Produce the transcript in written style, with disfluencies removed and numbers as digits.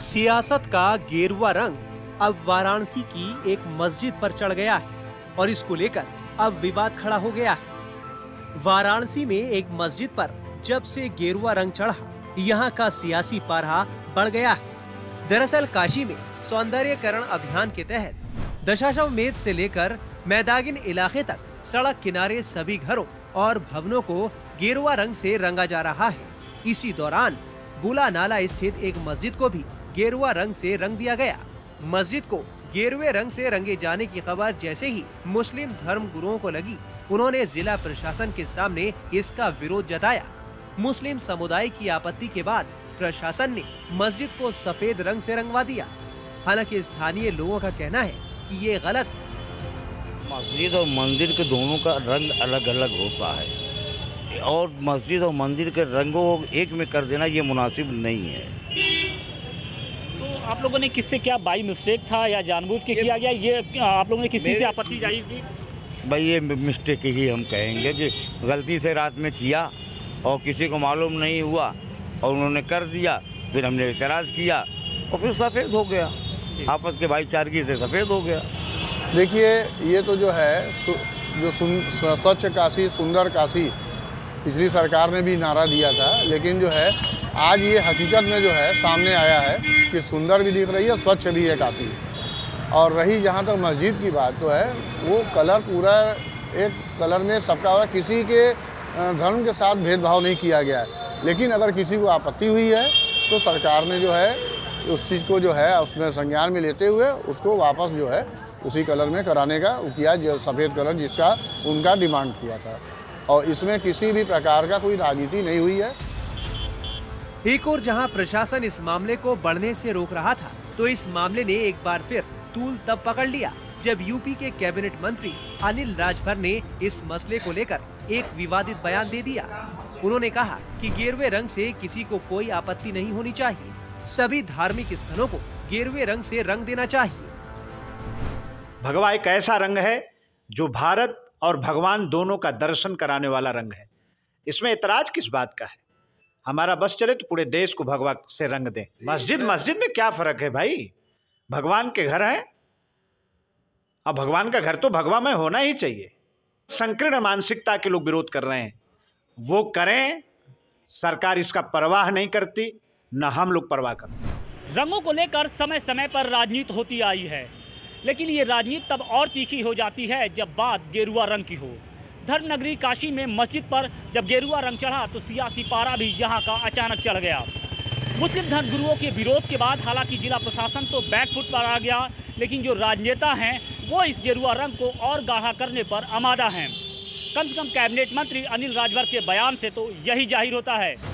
सियासत का गेरुआ रंग अब वाराणसी की एक मस्जिद पर चढ़ गया है और इसको लेकर अब विवाद खड़ा हो गया है। वाराणसी में एक मस्जिद पर जब से गेरुआ रंग चढ़ा, यहाँ का सियासी पारा बढ़ गया है। दरअसल काशी में सौंदर्यकरण अभियान के तहत दशाश्वमेध से लेकर मैदागिन इलाके तक सड़क किनारे सभी घरों और भवनों को गेरुआ रंग से रंगा जा रहा है। इसी दौरान बुला नाला स्थित एक मस्जिद को भी गेरुआ रंग से रंग दिया गया। मस्जिद को गेरुए रंग से रंगे जाने की खबर जैसे ही मुस्लिम धर्म गुरुओं को लगी, उन्होंने जिला प्रशासन के सामने इसका विरोध जताया। मुस्लिम समुदाय की आपत्ति के बाद प्रशासन ने मस्जिद को सफेद रंग से रंगवा दिया। हालांकि स्थानीय लोगों का कहना है कि ये गलत है। मस्जिद और मंदिर के दोनों का रंग अलग अलग होता है और मस्जिद और मंदिर के रंगों को एक में कर देना ये मुनासिब नहीं है। तो आप लोगों ने किससे, क्या बाई मिस्टेक था या जानबूझ के किया गया, ये आप लोगों ने किसी से आपत्ति जाहिर की? भाई ये मिस्टेक ही हम कहेंगे कि गलती से रात में किया और किसी को मालूम नहीं हुआ और उन्होंने कर दिया, फिर हमने एतराज़ किया और फिर सफ़ेद हो गया, आपस के भाईचारगी से सफ़ेद हो गया। देखिए ये तो जो है स्वच्छ काशी सुंदर काशी पिछली सरकार ने भी नारा दिया था, लेकिन जो है आज ये हकीकत में जो है सामने आया है कि सुंदर भी दिख रही है, स्वच्छ भी है काशी। और रही जहाँ तक मस्जिद की बात, तो है वो कलर पूरा एक कलर में सबका हुआ, किसी के धर्म के साथ भेदभाव नहीं किया गया है। लेकिन अगर किसी को आपत्ति हुई है तो सरकार ने जो है उस चीज़ को जो है उसमें संज्ञान में लेते हुए उसको वापस जो है उसी कलर में कराने का किया, जो सफ़ेद कलर जिसका उनका डिमांड किया था, और इसमें किसी भी प्रकार का कोई राजनीति नहीं हुई है। एक और जहां प्रशासन इस मामले को बढ़ने से रोक रहा था, तो इस मामले ने एक बार फिर तूल तब पकड़ लिया जब यूपी के कैबिनेट मंत्री अनिल राजभर ने इस मसले को लेकर एक विवादित बयान दे दिया। उन्होंने कहा कि गेरुए रंग से किसी को कोई आपत्ति नहीं होनी चाहिए, सभी धार्मिक स्थलों को गेरुए रंग से रंग देना चाहिए। भगवा एक ऐसा रंग है जो भारत और भगवान दोनों का दर्शन कराने वाला रंग है, इसमें एतराज किस बात का है? हमारा बस चले तो पूरे देश को भगवा से रंग दें। मस्जिद मस्जिद में क्या फर्क है भाई? भगवान के घर हैं और भगवान का घर तो भगवा में होना ही चाहिए। संकीर्ण मानसिकता के लोग विरोध कर रहे हैं, वो करें, सरकार इसका परवाह नहीं करती, ना हम लोग परवाह करते। रंगों को लेकर समय समय पर राजनीति होती आई है, लेकिन ये राजनीति तब और तीखी हो जाती है जब बात गेरुआ रंग की हो। धर्म नगरी काशी में मस्जिद पर जब गेरुआ रंग चढ़ा तो सियासी पारा भी यहाँ का अचानक चढ़ गया। मुस्लिम धर्म गुरुओं के विरोध के बाद हालांकि जिला प्रशासन तो बैकफुट पर आ गया, लेकिन जो राजनेता हैं वो इस गेरुआ रंग को और गाढ़ा करने पर आमादा हैं। कम से कम कैबिनेट मंत्री अनिल राजभर के बयान से तो यही जाहिर होता है।